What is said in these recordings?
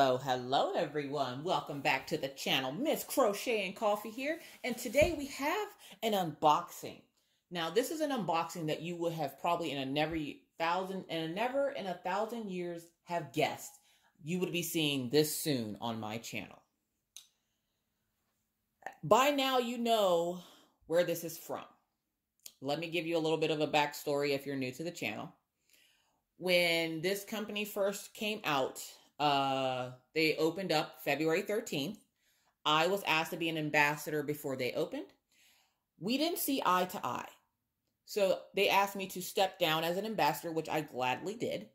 Hello, hello everyone. Welcome back to the channel. Miss Crochet and Coffee here. And today we have an unboxing. Now this is an unboxing that you would have probably never in a thousand years have guessed. You would be seeing this soon on my channel. By now you know where this is from. Let me give you a little bit of a backstory if you're new to the channel. When this company first came out, they opened up February 13th. I was asked to be an ambassador before they opened. We didn't see eye to eye. So they asked me to step down as an ambassador, which I gladly did.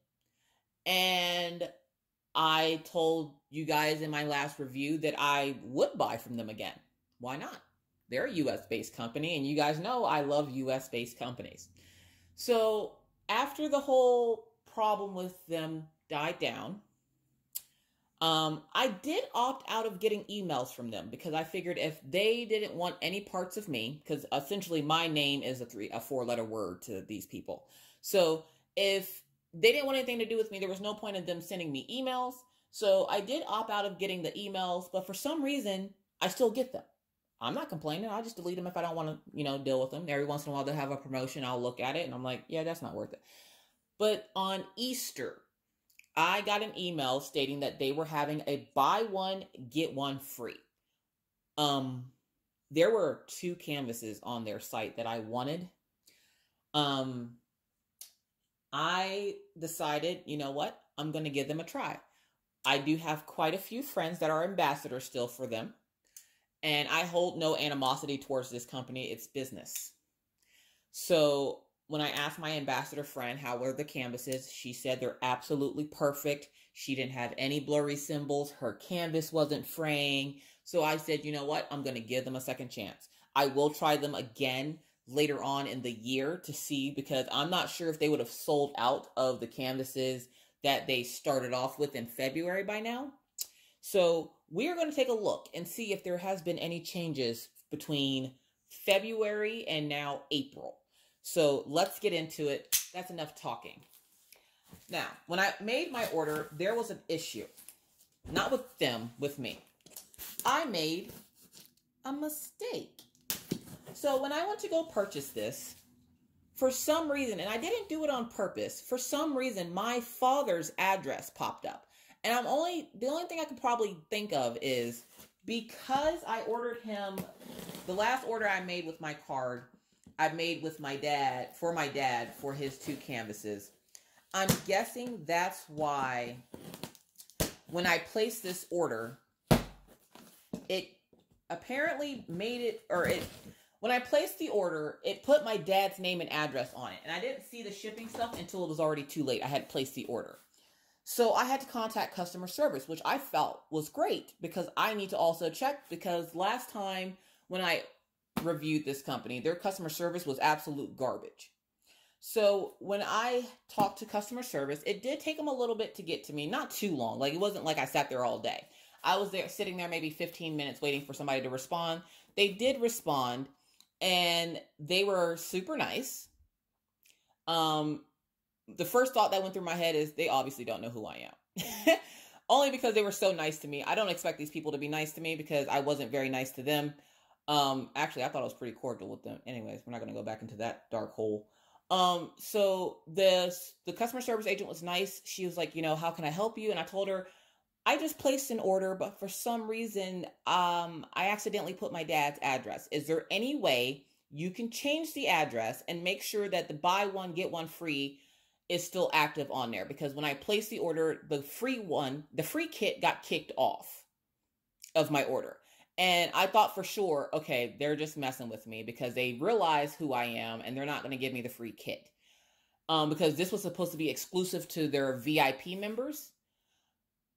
And I told you guys in my last review that I would buy from them again. Why not? They're a US-based company, and you guys know I love US-based companies. So after the whole problem with them died down, I did opt out of getting emails from them because I figured if they didn't want any parts of me, because essentially my name is a four-letter word to these people. So if they didn't want anything to do with me, there was no point in them sending me emails. So I did opt out of getting the emails, but for some reason, I still get them. I'm not complaining. I'll just delete them if I don't want to, you know, deal with them. Every once in a while, they'll have a promotion. I'll look at it and I'm like, yeah, that's not worth it. But on Easter, I got an email stating that they were having a buy one, get one free. There were two canvases on their site that I wanted. I decided, you know what? I'm going to give them a try. I do have quite a few friends that are ambassadors still for them. And I hold no animosity towards this company. It's business. So when I asked my ambassador friend, how were the canvases? She said they're absolutely perfect. She didn't have any blurry symbols. Her canvas wasn't fraying. So I said, you know what? I'm going to give them a second chance. I will try them again later on in the year to see, because I'm not sure if they would have sold out of the canvases that they started off with in February by now. So we're going to take a look and see if there has been any changes between February and now April. So let's get into it. That's enough talking. Now, when I made my order, there was an issue. Not with them, with me. I made a mistake. So when I went to go purchase this, for some reason, and I didn't do it on purpose, for some reason, my father's address popped up. And the only thing I could probably think of is because I ordered him, the last order I made with my card, I made with my dad for his two canvases. I'm guessing that's why when I placed this order, it apparently made it, or it, when I placed the order, it put my dad's name and address on it. And I didn't see the shipping stuff until it was already too late. I had placed the order. So I had to contact customer service, which I felt was great because I need to also check, because last time when I reviewed this company, their customer service was absolute garbage. So when I talked to customer service, it did take them a little bit to get to me, not too long. Like, it wasn't like I sat there all day. I was there sitting there maybe 15 minutes waiting for somebody to respond. They did respond and they were super nice. The first thought that went through my head is they obviously don't know who I am. Only because they were so nice to me. I don't expect these people to be nice to me because I wasn't very nice to them. Actually, I thought I was pretty cordial with them. Anyways, we're not going to go back into that dark hole. So the customer service agent was nice. She was like, you know, how can I help you? And I told her, I just placed an order, but for some reason, I accidentally put my dad's address. Is there any way you can change the address and make sure that the buy one, get one free is still active on there? Because when I placed the order, the free kit got kicked off of my order. And I thought for sure, okay, they're just messing with me because they realize who I am and they're not going to give me the free kit. Because this was supposed to be exclusive to their VIP members.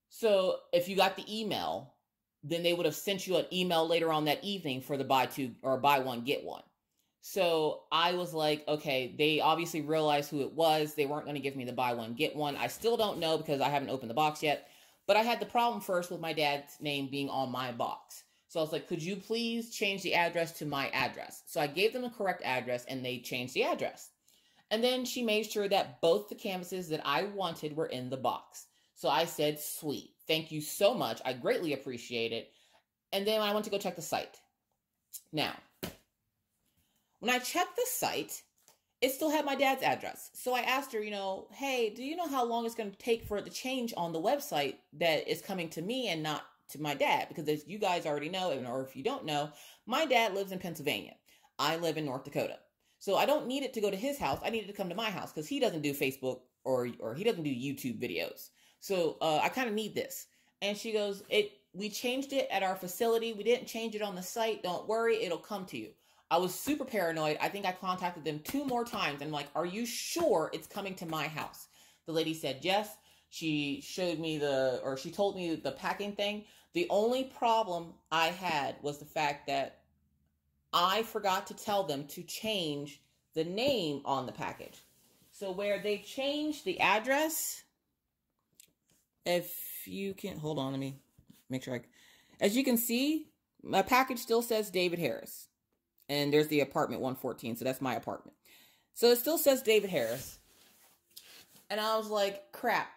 So if you got the email, then they would have sent you an email later on that evening for the buy one, get one. So I was like, okay, they obviously realized who it was. They weren't going to give me the buy one, get one. I still don't know because I haven't opened the box yet. But I had the problem first with my dad's name being on my box. So I was like, could you please change the address to my address? So I gave them the correct address and they changed the address. And then she made sure that both the canvases that I wanted were in the box. So I said, sweet, thank you so much. I greatly appreciate it. And then I went to go check the site. Now, when I checked the site, it still had my dad's address. So I asked her, you know, hey, do you know how long it's going to take for it to change on the website that is coming to me and not to my dad? Because as you guys already know, or if you don't know, my dad lives in Pennsylvania. I live in North Dakota. So I don't need it to go to his house. I need it to come to my house because he doesn't do Facebook or he doesn't do YouTube videos. So I kind of need this. And she goes, we changed it at our facility. We didn't change it on the site. Don't worry. It'll come to you. I was super paranoid. I think I contacted them 2 more times. I'm like, are you sure it's coming to my house? The lady said yes. She showed me she told me the packing thing. The only problem I had was the fact that I forgot to tell them to change the name on the package. So where they changed the address, if you can, hold on, let me make sure as you can see, my package still says David Harris. And there's the apartment 114, so that's my apartment. So it still says David Harris. And I was like, crap.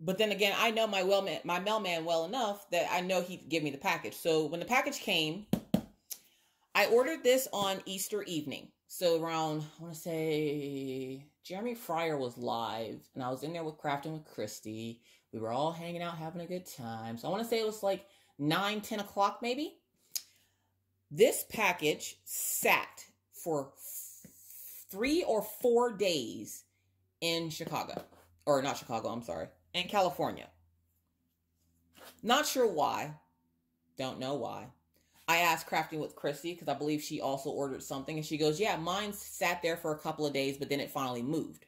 But then again, I know my mailman well enough that I know he'd give me the package. So when the package came, I ordered this on Easter evening. So around, I want to say, Jeremy Fryer was live. And I was in there with Crafting with Christy. We were all hanging out, having a good time. So I want to say it was like 9, 10 o'clock maybe. This package sat for 3 or 4 days in Chicago. Or not Chicago, I'm sorry. In California. Not sure why. Don't know why. I asked Crafting with Christy because I believe she also ordered something. And she goes, yeah, mine sat there for a couple of days, but then it finally moved.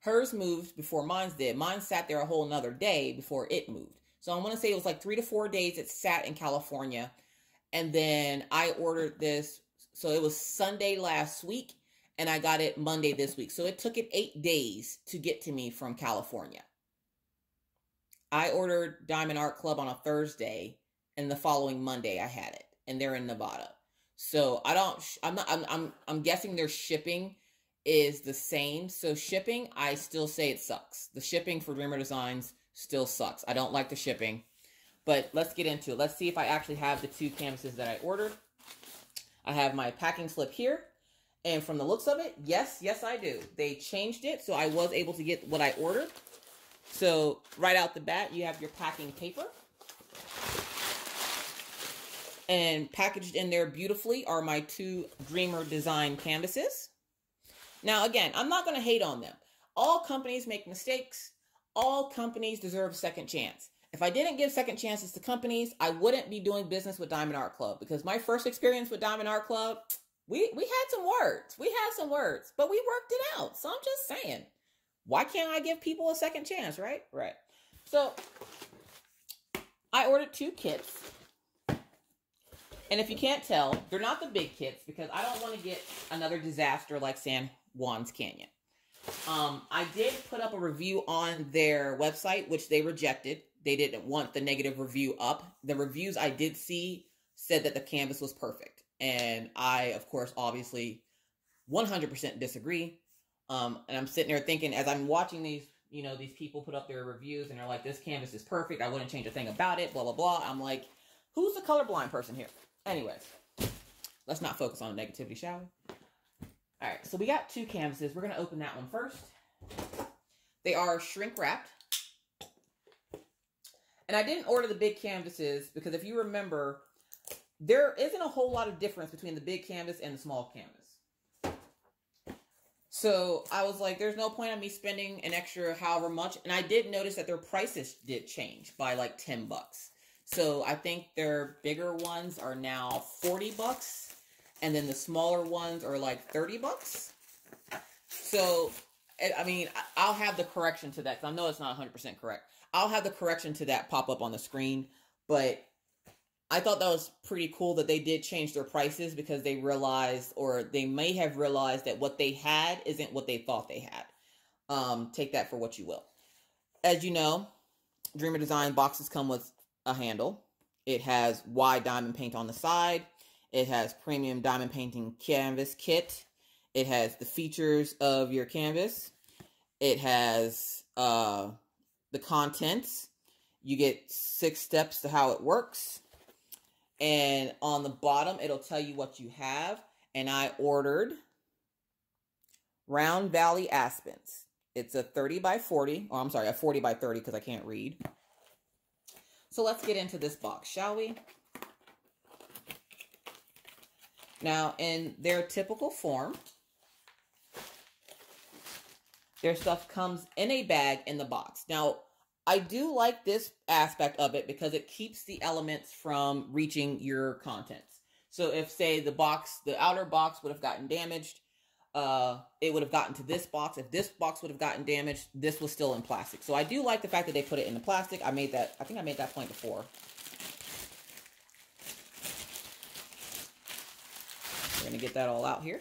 Hers moved before mine's did. Mine sat there a whole nother day before it moved. So I'm going to say it was like 3 to 4 days it sat in California. And then I ordered this, so it was Sunday last week, and I got it Monday this week. So it took it 8 days to get to me from California. I ordered Diamond Art Club on a Thursday, and the following Monday I had it, and they're in Nevada. So I'm guessing their shipping is the same. So shipping, I still say it sucks. The shipping for Dreamer Designs still sucks. I don't like the shipping. But let's get into it. Let's see if I actually have the 2 canvases that I ordered. I have my packing slip here. And from the looks of it, yes, I do. They changed it, so I was able to get what I ordered. So right out the bat, you have your packing paper. And packaged in there beautifully are my 2 Dreamer Design canvases. Now, again, I'm not going to hate on them. All companies make mistakes. All companies deserve a second chance. If I didn't give second chances to companies, I wouldn't be doing business with Diamond Art Club because my first experience with Diamond Art Club, we had some words. We had some words, but we worked it out. So I'm just saying, why can't I give people a second chance, right? Right. So I ordered 2 kits. And if you can't tell, they're not the big kits because I don't want to get another disaster like San Juan's Canyon. I did put up a review on their website, which they rejected. They didn't want the negative review up. The reviews I did see said that the canvas was perfect. And I, of course, obviously 100% disagree. And I'm sitting there thinking as I'm watching these, you know, these people put up their reviews and they're like, this canvas is perfect. I wouldn't change a thing about it, blah, blah, blah. I'm like, who's the colorblind person here? Anyways, let's not focus on the negativity, shall we? All right, so we got 2 canvases. We're going to open that one first. They are shrink wrapped. And I didn't order the big canvases because if you remember, there isn't a whole lot of difference between the big canvas and the small canvas. So I was like, there's no point in me spending an extra however much. And I did notice that their prices did change by like 10 bucks. So I think their bigger ones are now 40 bucks. And then the smaller ones are like 30 bucks. So, I mean, I'll have the correction to that because I know it's not 100% correct. I'll have the correction to that pop up on the screen, but I thought that was pretty cool that they did change their prices because they realized, or they may have realized that what they had isn't what they thought they had. Take that for what you will. As you know, Dreamer Design boxes come with a handle. It has wide diamond paint on the side. It has premium diamond painting canvas kit. It has the features of your canvas. It has the contents. You get 6 steps to how it works. And on the bottom, it'll tell you what you have. And I ordered Round Valley Aspens. It's a 30 by 40. Oh, I'm sorry, a 40 by 30 because I can't read. So let's get into this box, shall we? Now, in their typical form, their stuff comes in a bag in the box. Now, I do like this aspect of it because it keeps the elements from reaching your contents. So if, say, the box, the outer box would have gotten damaged, it would have gotten to this box. If this box would have gotten damaged, this was still in plastic. So I do like the fact that they put it in the plastic. I think I made that point before. We're going to get that all out here.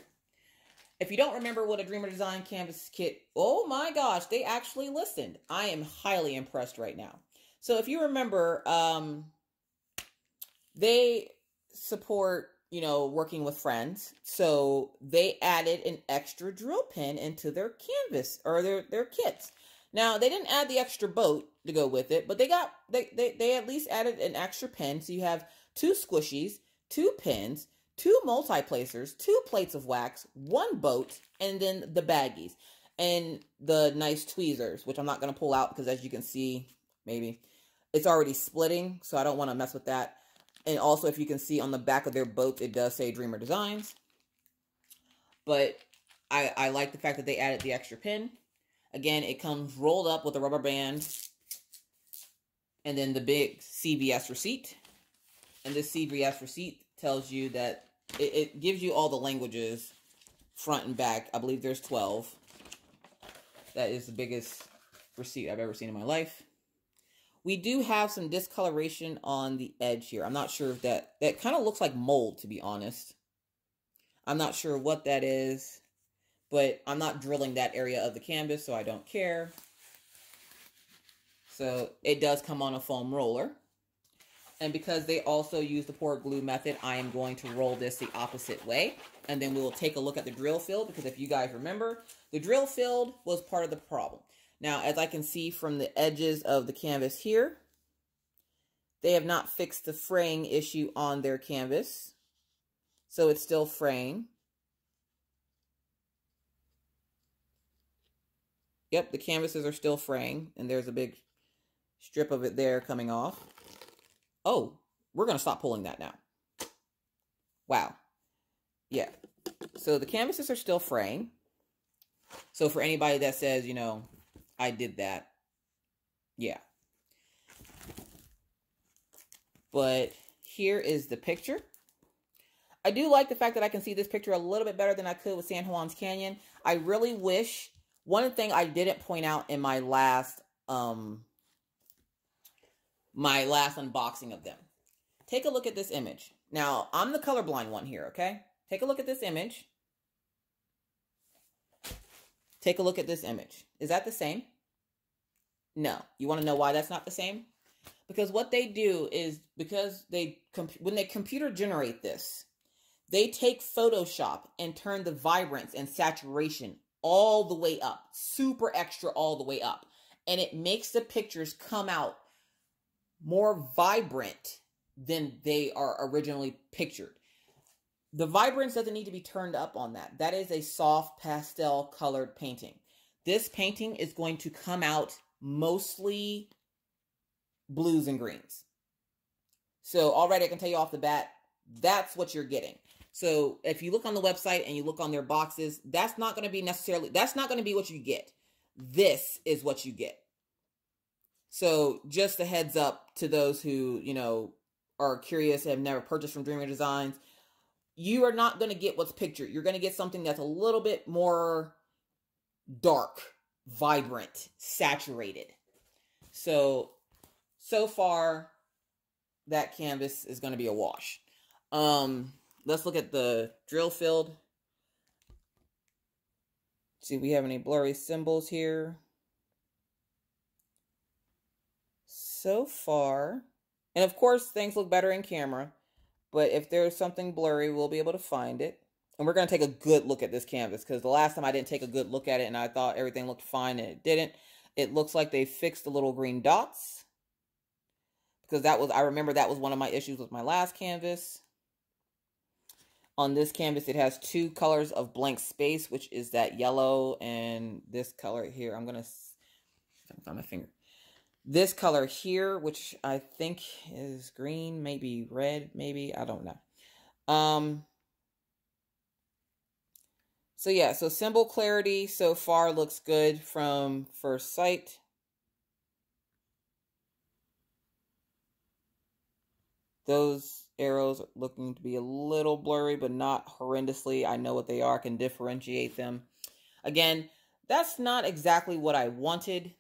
If you don't remember what a Dreamer Design Canvas Kit, oh my gosh, they actually listened. I am highly impressed right now. So if you remember, they support, you know, working with friends. So they added an extra drill pin into their canvas or their kits. Now they didn't add the extra boat to go with it, but they at least added an extra pin. So you have 2 squishies, 2 pins, 2 multi-placers, 2 plates of wax, 1 boat, and then the baggies and the nice tweezers, which I'm not going to pull out because as you can see, maybe it's already splitting. So I don't want to mess with that. And also, if you can see on the back of their boat, it does say Dreamer Designs. But I like the fact that they added the extra pin. Again, it comes rolled up with a rubber band. And then the big CVS receipt. And this CVS receipt tells you that it gives you all the languages front and back. I believe there's 12. That is the biggest receipt I've ever seen in my life. We do have some discoloration on the edge here. I'm not sure if that kind of looks like mold, to be honest. I'm not sure what that is, but I'm not drilling that area of the canvas, so I don't care. So it does come on a foam roller. And because they also use the pour glue method, I am going to roll this the opposite way. And then we will take a look at the drill field, because if you guys remember, the drill field was part of the problem. Now, as I can see from the edges of the canvas here, they have not fixed the fraying issue on their canvas. So it's still fraying. Yep, the canvases are still fraying, and there's a big strip of it there coming off. Oh, we're going to stop pulling that now. Wow. Yeah. So the canvases are still fraying. So for anybody that says, you know, I did that. Yeah. But here is the picture. I do like the fact that I can see this picture a little bit better than I could with San Juan's Canyon. I really wish, one thing I didn't point out in my last unboxing of them. Take a look at this image. Now, I'm the colorblind one here, okay? Take a look at this image. Take a look at this image. Is that the same? No. You want to know why that's not the same? Because what they do is, because when they computer generate this, they take Photoshop and turn the vibrance and saturation all the way up, super extra all the way up. And it makes the pictures come out more vibrant than they are originally pictured. The vibrance doesn't need to be turned up on that. That is a soft pastel colored painting. This painting is going to come out mostly blues and greens. So already I can tell you off the bat, that's what you're getting. So if you look on the website and you look on their boxes, that's not going to be necessarily, that's not going to be what you get. This is what you get. So just a heads up to those who, you know, are curious and have never purchased from Dreamer Designs. You are not going to get what's pictured. You're going to get something that's a little bit more dark, vibrant, saturated. So far, that canvas is going to be a wash. Let's look at the drill field. See if we have any blurry symbols here. So far, and of course, things look better in camera. But if there's something blurry, we'll be able to find it. And we're going to take a good look at this canvas, because the last time I didn't take a good look at it and I thought everything looked fine and it didn't. It looks like they fixed the little green dots, because that was, I remember that was one of my issues with my last canvas. On this canvas, it has two colors of blank space, which is that yellow and this color here. I'm going to find my finger. This color here, which I think is green, maybe red, maybe, I don't know. So yeah, so symbol clarity so far looks good from first sight. Those arrows are looking to be a little blurry, but not horrendously. I know what they are, can differentiate them. Again, that's not exactly what I wanted.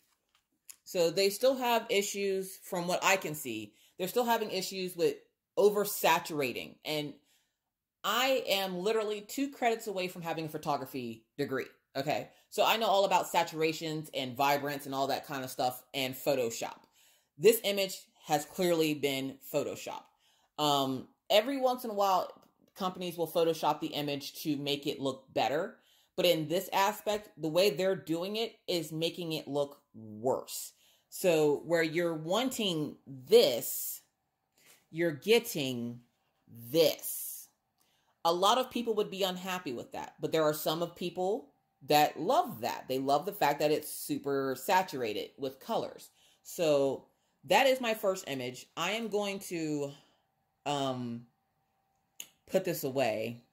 So they still have issues from what I can see. They're still having issues with oversaturating. And I am literally 2 credits away from having a photography degree. Okay. So I know all about saturations and vibrance and all that kind of stuff and Photoshop. This image has clearly been Photoshopped. Every once in a while, companies will Photoshop the image to make it look better. But in this aspect, the way they're doing it is making it look worse. So where you're wanting this, you're getting this. A lot of people would be unhappy with that, but there are some of people that love that. They love the fact that it's super saturated with colors. So that is my first image. I am going to put this away,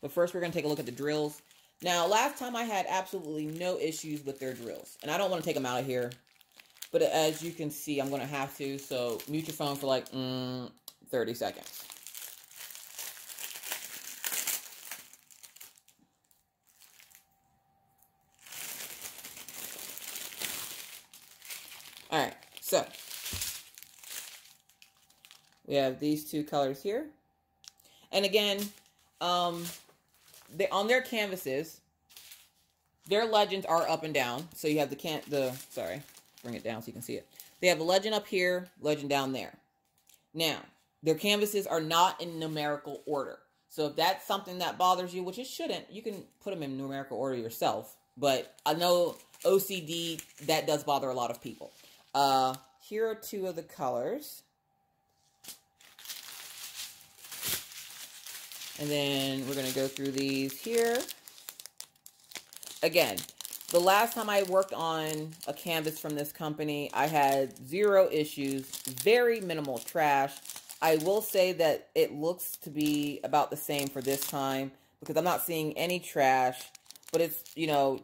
but first we're going to take a look at the drills. Now, last time I had absolutely no issues with their drills, and I don't want to take them out of here, but as you can see, I'm going to have to, so mute your phone for like 30 seconds. All right, so we have these two colors here, and again, they, on their canvases, their legends are up and down. So you have sorry, bring it down so you can see it. They have a legend up here, legend down there. Now, their canvases are not in numerical order. So if that's something that bothers you, which it shouldn't, you can put them in numerical order yourself. But I know OCD, that does bother a lot of people. Here are two of the colors. And then we're going to go through these here. Again, the last time I worked on a canvas from this company, I had 0 issues, very minimal trash. I will say that it looks to be about the same for this time because I'm not seeing any trash, but it's, you know,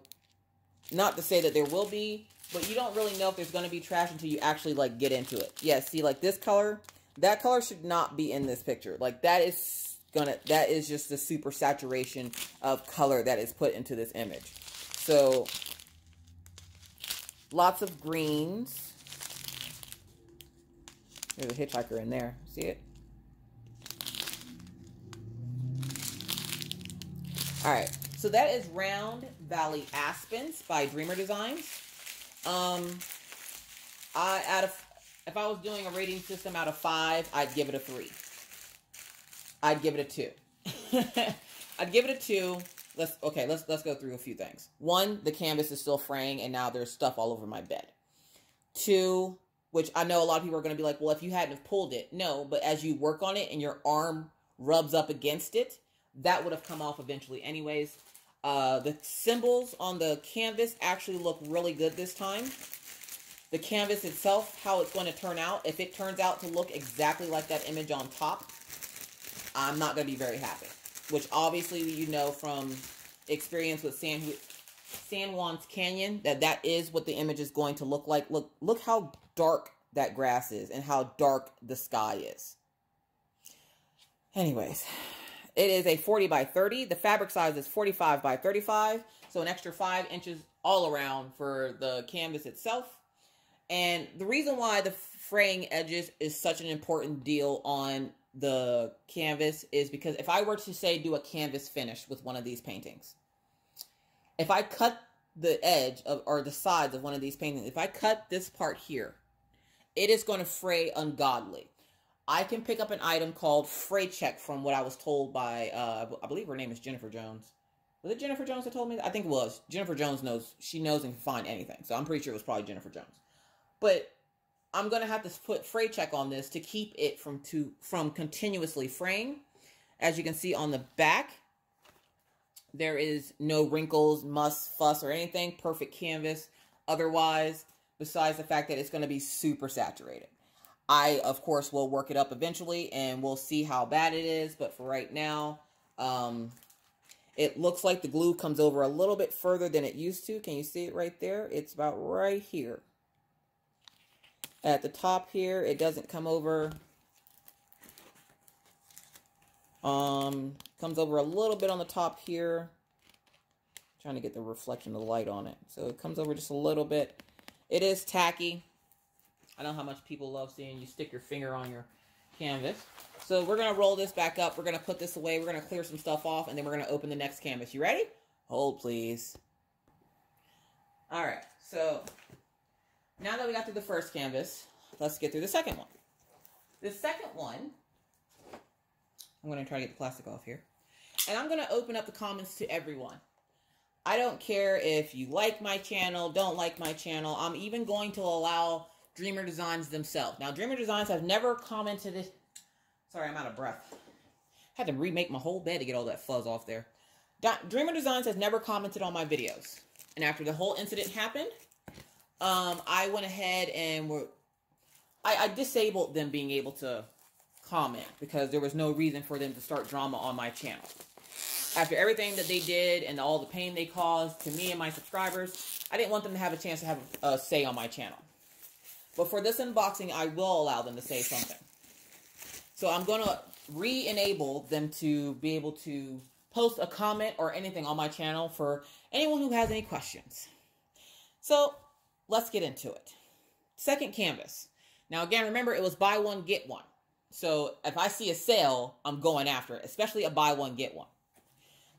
not to say that there will be, but you don't really know if there's going to be trash until you actually like get into it. Yeah, see like this color, that color should not be in this picture. Like that is so that is just the super saturation of color that is put into this image. So lots of greens. There's a hitchhiker in there. See it? All right. So that is Round Valley Aspens by Dreamer Designs. If I was doing a rating system out of 5, I'd give it a 3. I'd give it a 2. I'd give it a 2. Let's go through a few things. 1, the canvas is still fraying and now there's stuff all over my bed. 2, which I know a lot of people are going to be like, well, if you hadn't have pulled it. No, but as you work on it and your arm rubs up against it, that would have come off eventually anyways. The symbols on the canvas actually look really good this time. The canvas itself, how it's going to turn out, if it turns out to look exactly like that image on top, I'm not going to be very happy, which obviously you know from experience with San Juan's Canyon that is what the image is going to look like. Look how dark that grass is and how dark the sky is. Anyways, it is a 40 by 30. The fabric size is 45 by 35, so an extra 5 inches all around for the canvas itself. And the reason why the fraying edges is such an important deal on the canvas is because if I were to say do a canvas finish with one of these paintings, if I cut the edge of or the sides of one of these paintings, if I cut this part here, it is going to fray ungodly. I can pick up an item called Fray Check from what I was told by I believe her name is Jennifer Jones. Was it Jennifer Jones that told me that? I think it was. Jennifer Jones knows. She knows and can find anything. So I'm pretty sure it was probably Jennifer Jones. But I'm going to have to put fray check on this to keep it from continuously fraying. As you can see on the back, there is no wrinkles, muss, fuss, or anything. Perfect canvas. Otherwise, besides the fact that it's going to be super saturated. I, of course, will work it up eventually, and we'll see how bad it is. But for right now, it looks like the glue comes over a little bit further than it used to. Can you see it right there? It's about right here. At the top here, it doesn't come over. Comes over a little bit on the top here. I'm trying to get the reflection of the light on it. So it comes over just a little bit. It is tacky. I know how much people love seeing you stick your finger on your canvas. So we're going to roll this back up. We're going to put this away. We're going to clear some stuff off, and then we're going to open the next canvas. You ready? Hold, please. All right. So now that we got through the first canvas, let's get through the second one. The second one, I'm going to try to get the plastic off here. And I'm going to open up the comments to everyone. I don't care if you like my channel, don't like my channel. I'm even going to allow Dreamer Designs themselves. Now, Dreamer Designs have never commented it. Sorry, I'm out of breath. Had to remake my whole bed to get all that fuzz off there. Dreamer Designs has never commented on my videos. And after the whole incident happened, I went ahead and I disabled them being able to comment because there was no reason for them to start drama on my channel. After everything that they did and all the pain they caused to me and my subscribers, I didn't want them to have a chance to have a say on my channel. But for this unboxing, I will allow them to say something. So I'm going to re-enable them to be able to post a comment or anything on my channel for anyone who has any questions. So let's get into it. Second canvas. Now again, remember it was buy one, get one. So if I see a sale, I'm going after it, especially a buy one, get one.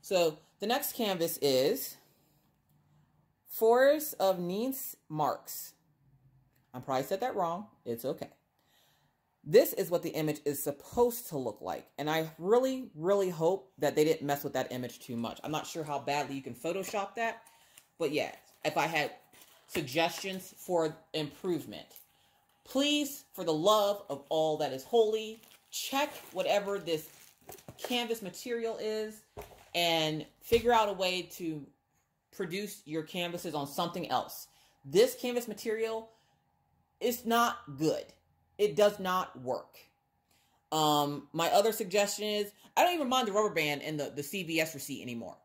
So the next canvas is Forest of Nienz Marks. I probably said that wrong. It's okay. This is what the image is supposed to look like. And I really, really hope that they didn't mess with that image too much. I'm not sure how badly you can Photoshop that. But yeah, if I had suggestions for improvement, please, for the love of all that is holy, check whatever this canvas material is and figure out a way to produce your canvases on something else. This canvas material is not good. It does not work. My other suggestion is, I don't even mind the rubber band and the CVS receipt anymore.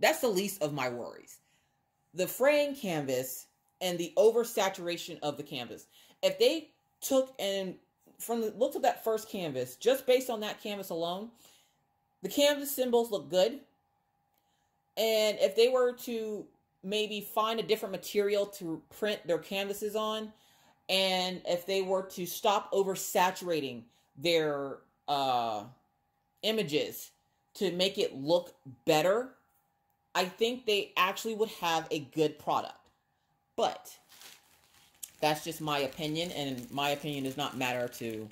That's the least of my worries. The fraying canvas and the oversaturation of the canvas. If they took and, from the looks of that first canvas, just based on that canvas alone, the canvas symbols look good. And if they were to maybe find a different material to print their canvases on, and if they were to stop oversaturating their images to make it look better, I think they actually would have a good product. But that's just my opinion, and my opinion does not matter to...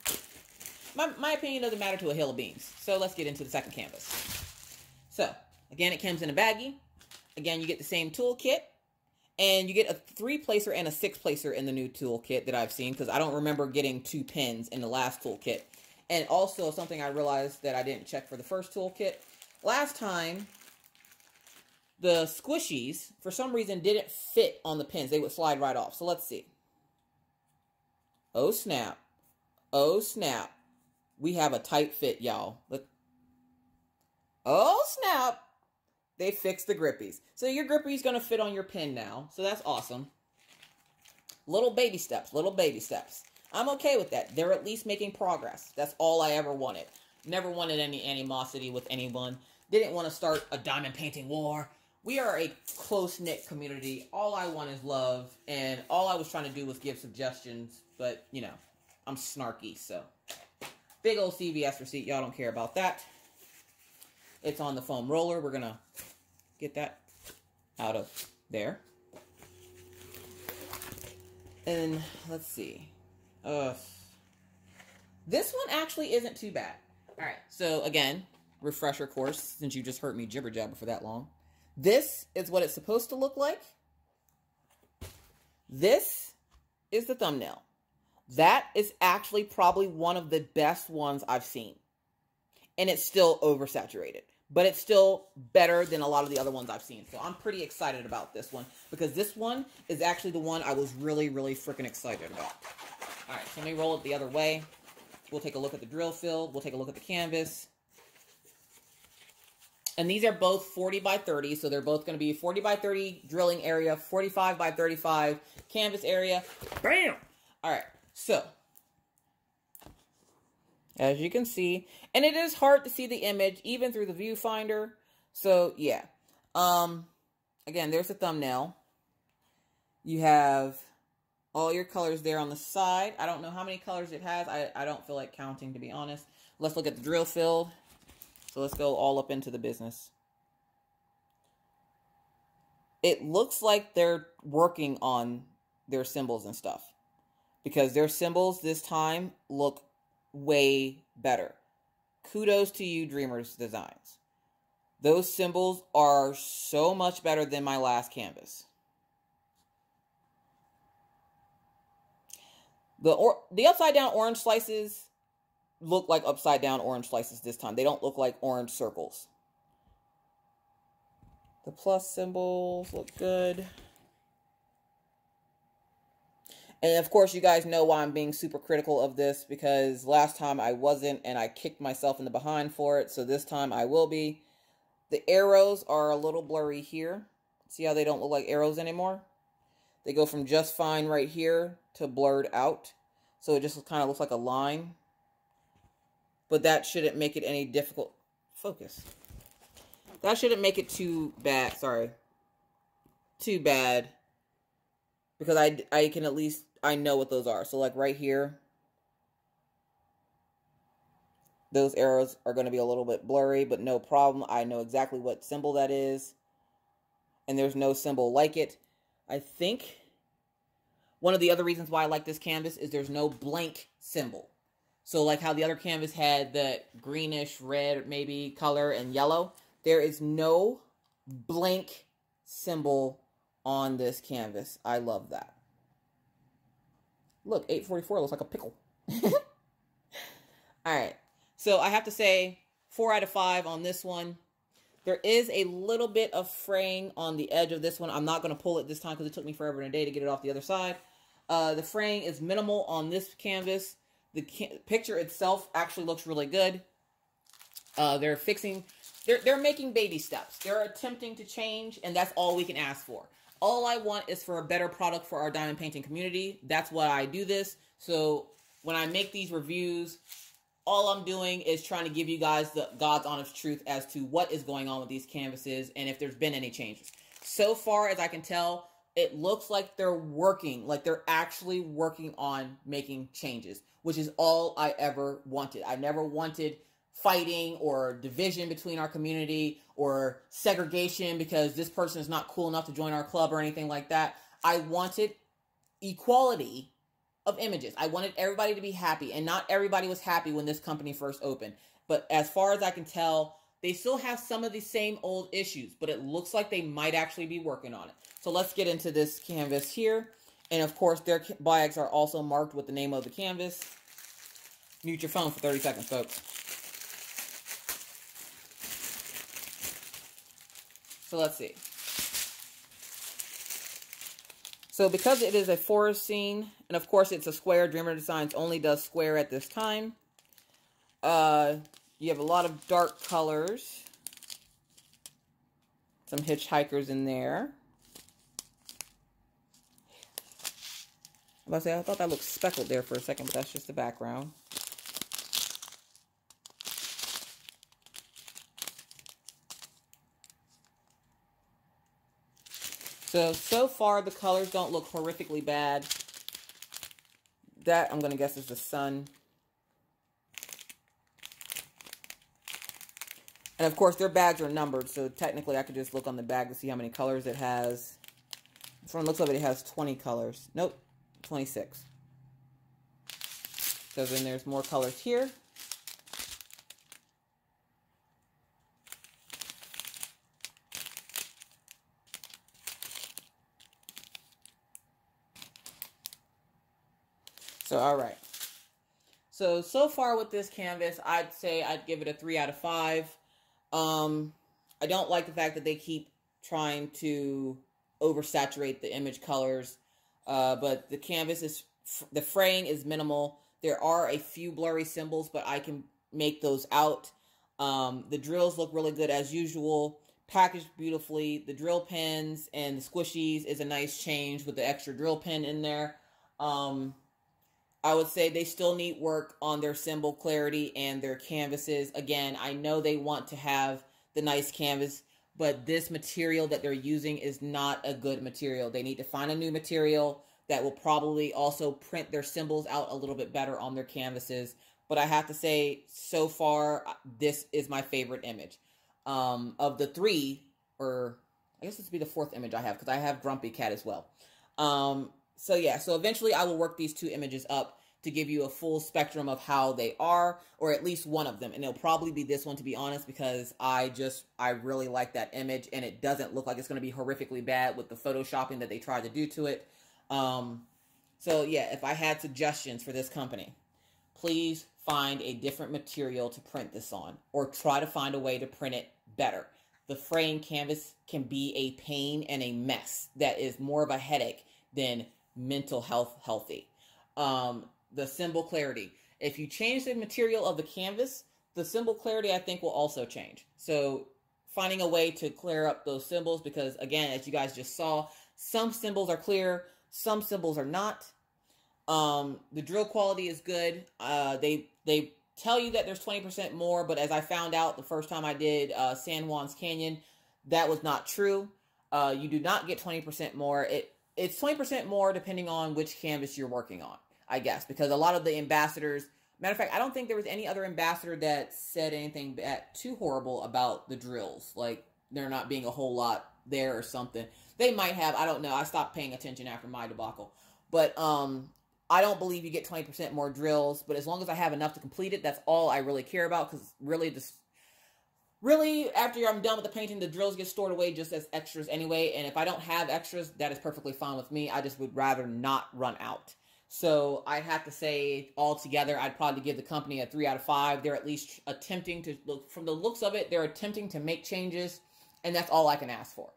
My opinion doesn't matter to a hill of beans. So let's get into the second canvas. So, again, it comes in a baggie. Again, you get the same toolkit. And you get a 3-placer and a 6-placer in the new toolkit that I've seen, because I don't remember getting 2 pins in the last toolkit. And also, something I realized that I didn't check for the first toolkit. Last time, the squishies, for some reason, didn't fit on the pins. They would slide right off. So let's see. Oh, snap. Oh, snap. We have a tight fit, y'all. Look. Oh, snap. They fixed the grippies. So your grippy's going to fit on your pin now. So that's awesome. Little baby steps. Little baby steps. I'm okay with that. They're at least making progress. That's all I ever wanted. Never wanted any animosity with anyone. Didn't want to start a diamond painting war. We are a close-knit community. All I want is love. And all I was trying to do was give suggestions. But, you know, I'm snarky, so. Big old CVS receipt. Y'all don't care about that. It's on the foam roller. We're going to get that out of there. And let's see. This one actually isn't too bad. All right. So, again, refresher course, since you just heard me jibber jabber for that long. This is what it's supposed to look like. This is the thumbnail. That is actually probably one of the best ones I've seen. And it's still oversaturated, but it's still better than a lot of the other ones I've seen. So I'm pretty excited about this one because this one is actually the one I was really, really freaking excited about. All right, so let me roll it the other way. We'll take a look at the drill fill. We'll take a look at the canvas. And these are both 40 by 30, so they're both going to be 40 by 30 drilling area, 45 by 35 canvas area. Bam! All right, so as you can see, and it is hard to see the image even through the viewfinder. So yeah, again, there's the thumbnail. You have all your colors there on the side. I don't know how many colors it has. I don't feel like counting, to be honest. Let's look at the drill fill. So let's go all up into the business. It looks like they're working on their symbols and stuff, because their symbols this time look way better. Kudos to you, Dreamer Designs. Those symbols are so much better than my last canvas. The upside down orange slices look like upside down orange slices this time. They don't look like orange circles. The plus symbols look good. And of course, you guys know why I'm being super critical of this, because last time I wasn't and I kicked myself in the behind for it. So this time I will be. The arrows are a little blurry here. See how they don't look like arrows anymore? They go from just fine right here to blurred out. So it just kind of looks like a line. But that shouldn't make it any difficult. Focus. That shouldn't make it too bad. Sorry. Too bad. Because I can at least, I know what those are. So like right here, those arrows are going to be a little bit blurry, but no problem. I know exactly what symbol that is. And there's no symbol like it. I think one of the other reasons why I like this canvas is there's no blank symbol. So like how the other canvas had that greenish red maybe color and yellow, there is no blank symbol on this canvas. I love that. Look, 844 looks like a pickle. All right. So I have to say 4 out of 5 on this one. There is a little bit of fraying on the edge of this one. I'm not going to pull it this time because it took me forever and a day to get it off the other side. The fraying is minimal on this canvas. The picture itself actually looks really good. They're fixing, they're making baby steps. They're attempting to change, and that's all we can ask for. All I want is for a better product for our diamond painting community. That's why I do this. So when I make these reviews, all I'm doing is trying to give you guys the God's honest truth as to what is going on with these canvases and if there's been any changes. So far as I can tell, it looks like they're working, like they're actually working on making changes, which is all I ever wanted. I never wanted fighting or division between our community or segregation because this person is not cool enough to join our club or anything like that. I wanted equality of images. I wanted everybody to be happy, and not everybody was happy when this company first opened. But as far as I can tell, they still have some of the same old issues, but it looks like they might actually be working on it. So let's get into this canvas here. And of course, their bags are also marked with the name of the canvas. Mute your phone for 30 seconds, folks. So let's see. So because it is a forest scene, and of course it's a square, Dreamer Designs only does square at this time. You have a lot of dark colors. Some hitchhikers in there. I thought that looked speckled there for a second, but that's just the background. So far the colors don't look horrifically bad. That, I'm going to guess, is the sun. And of course, their bags are numbered, so technically I could just look on the bag to see how many colors it has. From the looks of it, it has 20 colors. Nope, 26. So then there's more colors here. So, all right. So far with this canvas, I'd say I'd give it a 3 out of 5. I don't like the fact that they keep trying to oversaturate the image colors, but the canvas is, the fraying is minimal. There are a few blurry symbols, but I can make those out. The drills look really good as usual, packaged beautifully. The drill pins and the squishies is a nice change with the extra drill pin in there. I would say they still need work on their symbol clarity and their canvases. Again, I know they want to have the nice canvas, but this material that they're using is not a good material. They need to find a new material that will probably also print their symbols out a little bit better on their canvases. But I have to say, so far, this is my favorite image. Of the 3, or I guess this would be the 4th image I have, because I have Grumpy Cat as well. So yeah, so eventually I will work these 2 images up to give you a full spectrum of how they are, or at least one of them. And it'll probably be this one, to be honest, because I really like that image, and it doesn't look like it's going to be horrifically bad with the photoshopping that they tried to do to it. So yeah, if I had suggestions for this company, please find a different material to print this on, or try to find a way to print it better. The fraying canvas can be a pain and a mess that is more of a headache than mental health healthy. The symbol clarity. If you change the material of the canvas, the symbol clarity, I think, will also change. So finding a way to clear up those symbols, because again, as you guys just saw, some symbols are clear, some symbols are not. The drill quality is good. They tell you that there's 20% more, but as I found out the first time I did San Juan's Canyon, that was not true. You do not get 20% more. It's 20% more depending on which canvas you're working on, I guess, because a lot of the ambassadors, matter of fact, I don't think there was any other ambassador that said anything too horrible about the drills, like there not being a whole lot there or something. They might have, I don't know. I stopped paying attention after my debacle, but I don't believe you get 20% more drills, but as long as I have enough to complete it, that's all I really care about, because really, after I'm done with the painting, the drills get stored away just as extras anyway, and if I don't have extras, that is perfectly fine with me. I just would rather not run out. So I have to say, altogether, I'd probably give the company a 3 out of 5. They're at least attempting to, from the looks of it, they're attempting to make changes, and that's all I can ask for.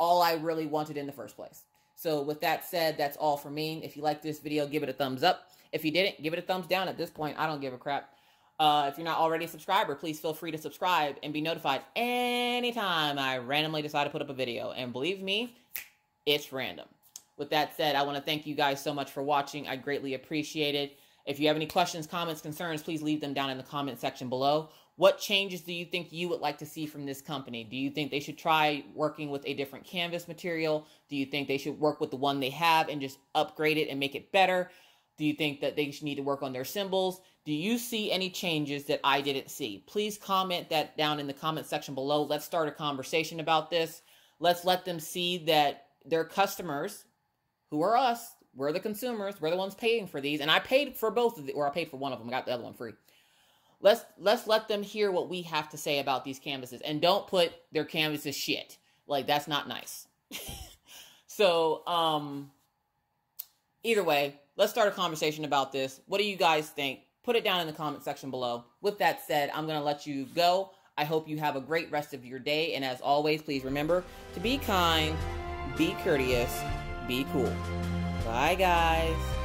All I really wanted in the first place. So with that said, that's all for me. If you liked this video, give it a thumbs up. If you didn't, give it a thumbs down. At this point, I don't give a crap. If you're not already a subscriber, please feel free to subscribe and be notified anytime I randomly decide to put up a video. And believe me, it's random. With that said, I want to thank you guys so much for watching. I greatly appreciate it. If you have any questions, comments, concerns, please leave them down in the comment section below. What changes do you think you would like to see from this company? Do you think they should try working with a different canvas material? Do you think they should work with the one they have and just upgrade it and make it better? Do you think that they should need to work on their symbols? Do you see any changes that I didn't see? Please comment that down in the comment section below. Let's start a conversation about this. Let's let them see that their customers, who are us, we're the consumers, we're the ones paying for these. And I paid for both of them, or I paid for one of them, I got the other one free. Let's let them hear what we have to say about these canvases, and don't put their canvases shit. Like, that's not nice. So, either way, let's start a conversation about this. What do you guys think? Put it down in the comment section below. With that said, I'm going to let you go. I hope you have a great rest of your day. And as always, please remember to be kind, be courteous, be cool. Bye, guys.